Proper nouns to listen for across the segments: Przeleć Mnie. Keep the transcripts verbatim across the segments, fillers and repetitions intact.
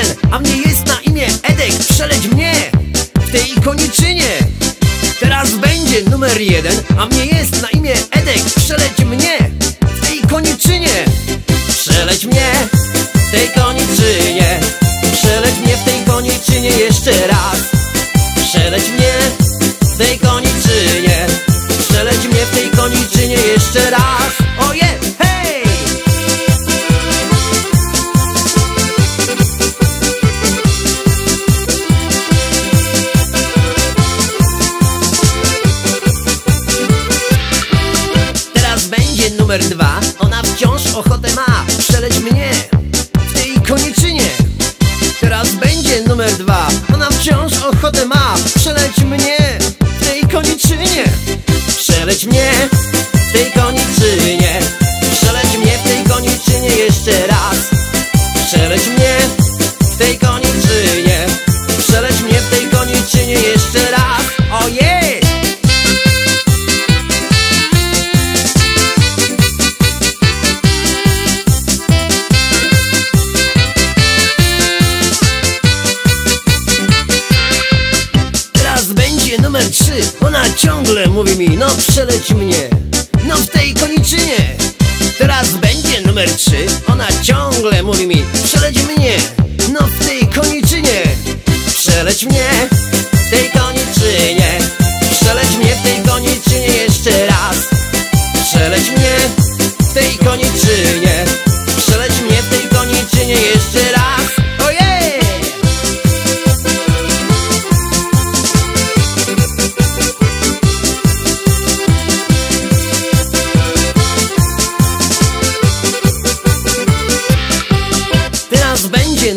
Edel, a mnie jest na imię Edek. Przeleć mnie w tej ikoniczynie. Teraz będzie numer jeden, a mnie jest na imię Edek. Przeleć mnie w tej ikoniczynie. Przeleć mnie w tej koniczynie. Przeleć mnie w tej koniczynie jeszcze raz. Przeleć mnie w tej koniczynie. Przeleć mnie w tej koniczynie jeszcze raz. Oje, hej! Teraz będzie numer dwa. Ona wciąż ochotę ma. Przeleć mnie w tej koniczynie. Teraz będzie numer dwa. Ona wciąż ochotę ma. Przeleć mnie w tej koniczynie. Przeleć mnie w tej koniczynie. Przeleć mnie w tej koniczynie jeszcze raz. Przeleć mnie w tej koniczynie. Przeleć mnie w tej koniczynie jeszcze raz. Ojej! Numer trzy, ona ciągle mówi mi: no przeleć mnie, no w tej koniczynie. Teraz będzie numer trzy, ona ciągle mówi mi: przeleć mnie, no w tej koniczynie. Przeleć mnie w tej koniczynie. Przeleć mnie w tej koniczynie jeszcze raz. Przeleć mnie w tej koniczynie. Przeleć mnie w tej koniczynie jeszcze raz.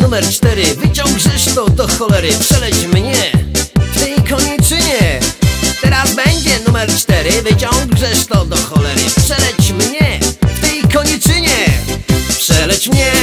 Numer cztery, wyciąg Grzeszno do cholery. Przeleć mnie w tej koniczynie. Teraz będzie numer cztery, wyciąg Grzeszno do cholery. Przeleć mnie w tej koniczynie. Przeleć mnie.